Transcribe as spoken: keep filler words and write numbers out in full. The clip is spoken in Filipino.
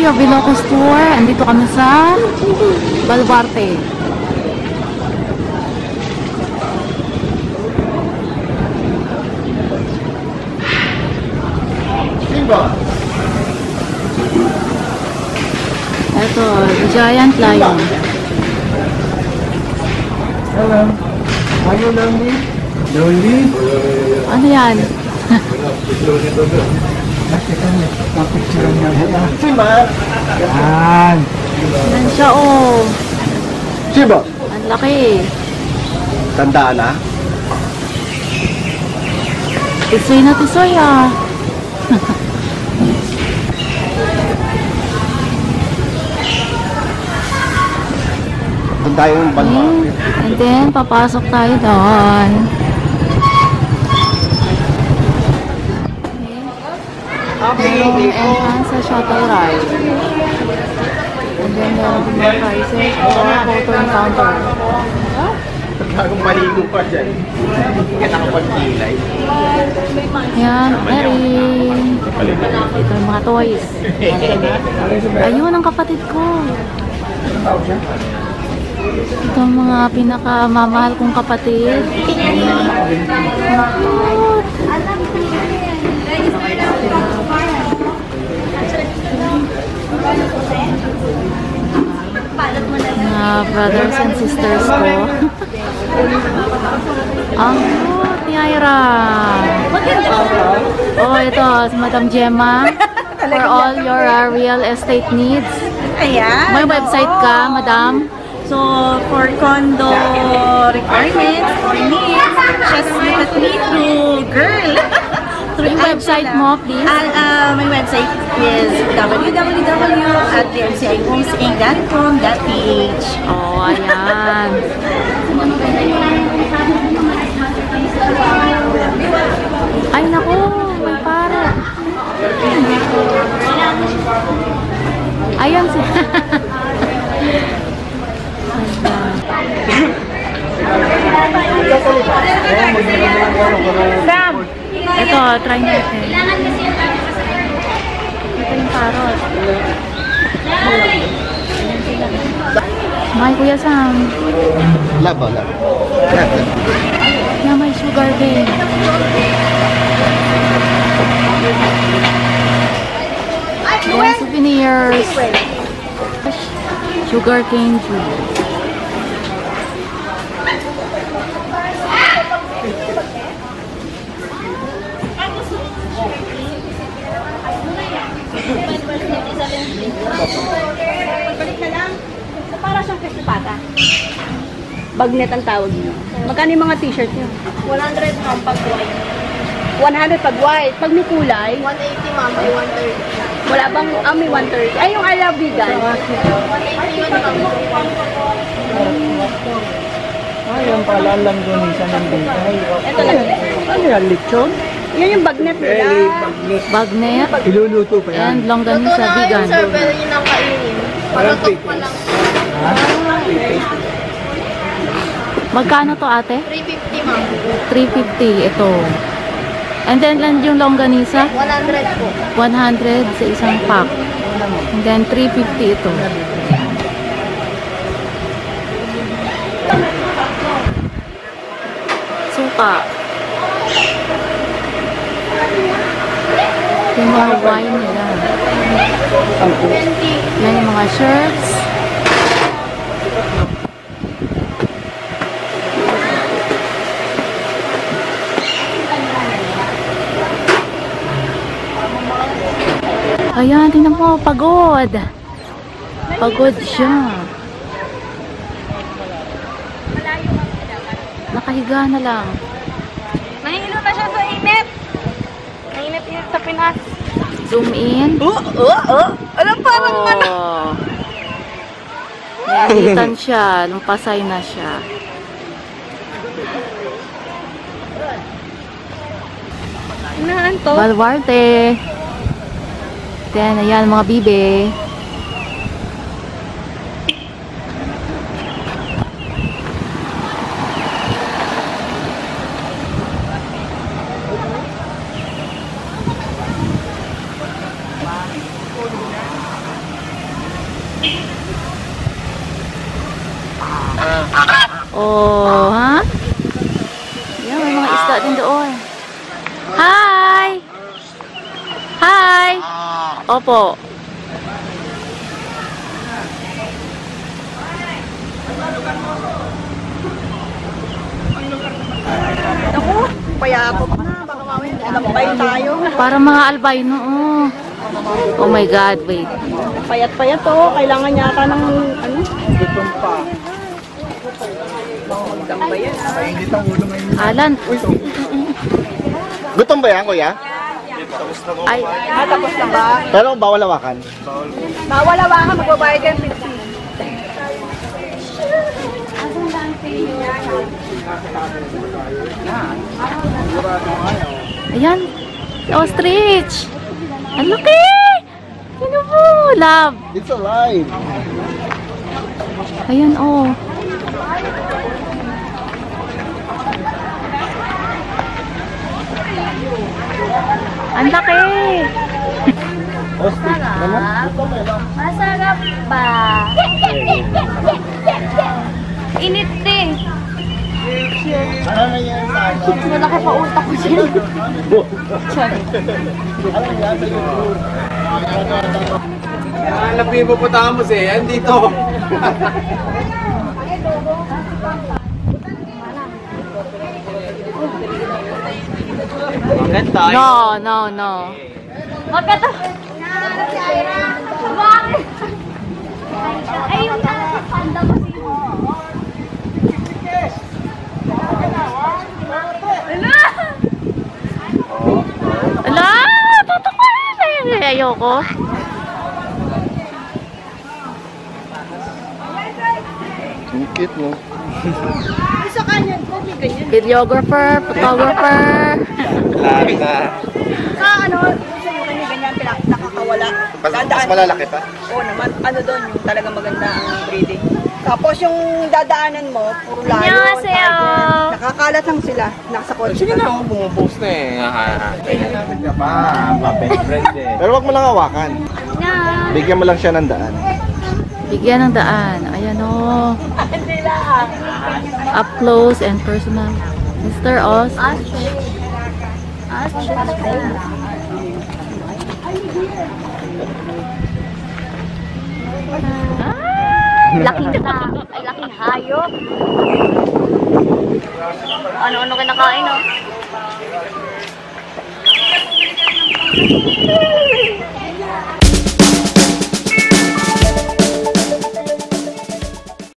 family of Ilocos Tour. Andito kami sa Baluarte. Ito, giant lion. Hello. Are you lonely? Lonely? Ano yan? Nakita niyo, kapicture niya. Simba! Yan! Yan siya, oh! Simba! Ang laki! Tandaan na? Tisoy na tisoy, ah! Doon tayo yung banwa. And then, papasok tayo doon. Yung entrance sa shuttle ride. And then, meron din yung prices or photo encounter. Pagkakong maligo pa dyan. Yan ang pagkilay. Ayan, Erin. Ito yung mga toys. Ayun, ang kapatid ko. Ito ang mga pinakamamahal kong kapatid. Uh, brothers and sisters ko. Ang cute ni Ira. Oh, ito si Madam Gemma. For all your uh, real estate needs. May website ka, Madam? So, for condo requirements, for needs, just visit me through girl. Yung website mo, please? Uh, uh, my website is w w w dot d m c i homes inc dot com dot p h. Oh, ayan. Ay, naku. May para. Ayan siya. Sam! Ito, try natin. Ito yung parot. May Kuya Sam. Laba, laba. Na may sugar din. Ayan, souvenirs. Sugar cane juice. Pagbalik na lang. Para siyang kesipata. Bagnet ang tawag niyo. Magkano yung mga t-shirt niyo? one hundred ma'am pag white. one hundred pag white. Pag may kulay? one eighty ma'am, may one thirty. Wala bang, ah may one thirty. Ay yung I love Vigan. one eighty yun ma'am. Ay, yung pala Longganisa ng Vigan. Ito lang. Ano yan, lechon? Yan yung bagnet nila. Bagnet. Iluluto pa yan. And longganisa vegan. Luto na yun, sir. Pero yun ang kainin. Palutok pa lang. Ha? Magkano to, ate? three fifty, ma'am. three fifty, ito. And then, yung longganisa? one hundred po. one hundred sa isang pack. And then, three fifty ito. Suka. Yung mga wine nila. Yan yung mga shirts. Ayan, tingnan mo, pagod. Pagod siya. Nakahiga na lang. Nahilo na siya sa init. Nainit yun sa Pinas. Zoom in. Oo, oh, oo, oh, oo. Oh. Alam, parang oh. Ano? Nainitan siya. Lumpasay na siya. Inahan to? Baluarte. Then, ayan, mga bibe. Oh, ha? Yan, may mga isda din doon. Hi! Hi! Opo. Naku, payabok na. Baka mamaya, alambay tayo. Parang mga albino, oh. Oh my God, wait. Payat-payat to. Kailangan yata ng, ano? Gutong pa. Alan. Gutom ba yan, kuya? Ay, ah, tapos na ba? Pero bawal hawakan. Bawal hawakan, magbabayad yan. Ayan. Ostrich. Ang laki. Ano po? Love. It's alive. Ayan, oh. Ang laki. Masarap. Masarap ba? Init din. Malaki pa utak ko siya. Labi mo po tamos eh. Yan dito. No, no, no. Magkata. Ay, yung panda ko si Ho. Ala! Ala! Tutukuhin na yun. Ayoko. Ang cute mo. Isa kanya, okay, ganyan. Videographer, photographer. Lari na. Sa ano, gusto mo kanya ganyan, pinak nakakawala. Mas, mas malalaki pa? Oo naman, ano doon, yung talagang maganda ang breeding. Tapos yung dadaanan mo, puro layo. Nakakalat lang sila, nasa kotse. Sige na ako, bumupost na eh. Kaya natin ka pa, pa-best friend eh. Pero wag mo lang hawakan. Bigyan mo lang siya ng daan. Bigyan ng daan. Ayan o. Up close and personal. Mister Oz. Laking na. Ay, laking hayop. Ano-ano kinakain o.